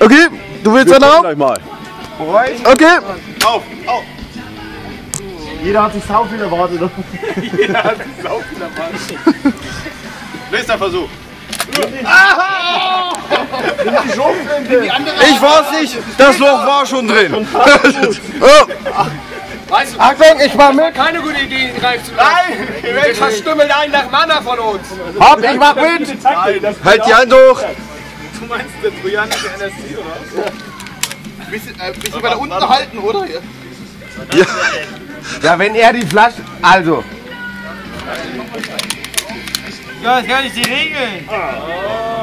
Okay, du willst dann auch? Okay. Auf. Jeder hat sich sau viel erwartet. Nächster Versuch. Ich war's nicht, das Loch war schon drin. Weißt du, Achtung, ich mach mit! Keine gute Idee, greif zu lassen. Nein! Wir verstümmeln einen nach Mana von uns! Hopp, ich mach mit! Nein, halt die Hand hoch! Du meinst der trojanische NSC, oder? Ja. Bisschen weiter unten halten, oder? Ja. Ja, wenn er die Flasche... Also... Ja, das wäre nicht die Regel! Oh.